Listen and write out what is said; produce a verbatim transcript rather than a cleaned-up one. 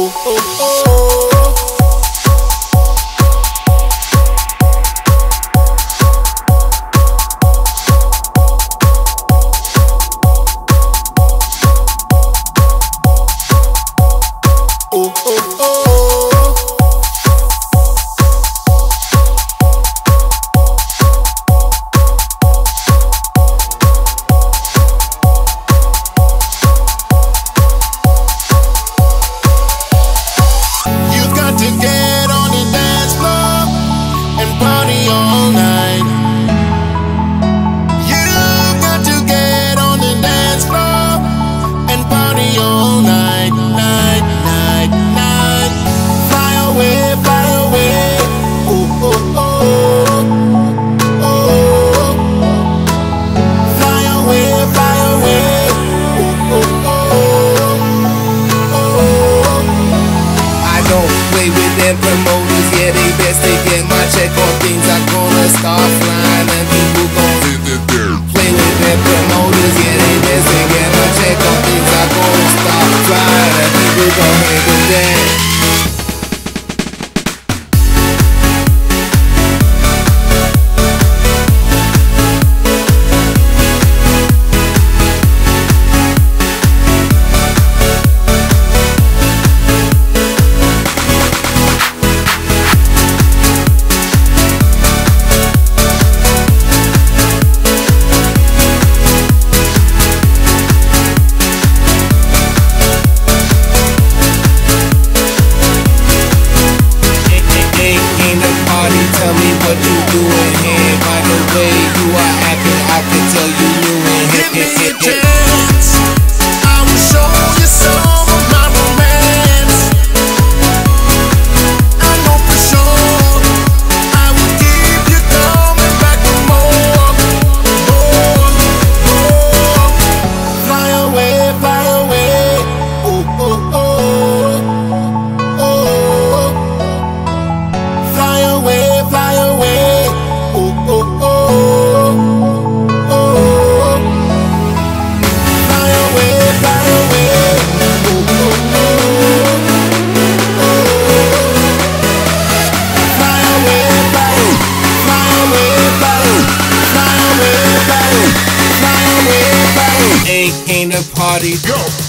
oh, oh, oh. Promoters, yeah, they best to get my check on things. I'm gonna start flying and people gon' play with them promoters, yeah, they best to get my check on things. I'm gonna start flying and people gon' play with them. Ain't a party, go!